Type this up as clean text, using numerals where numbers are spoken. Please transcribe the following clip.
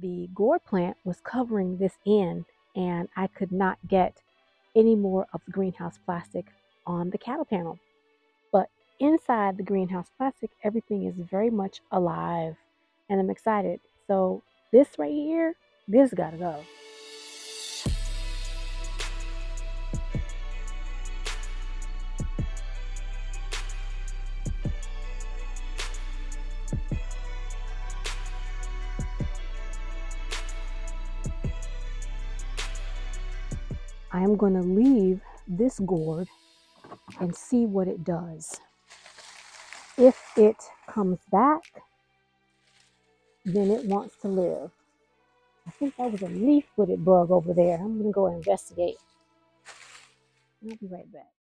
the gourd plant was covering this end, and I could not get any more of the greenhouse plastic on the cattle panel. But inside the greenhouse plastic, everything is very much alive, and I'm excited. So this right here, this gotta go. I'm going to leave this gourd and see what it does. If it comes back, then it wants to live. I think that was a leaf-footed bug over there. I'm going to go investigate. I'll be right back.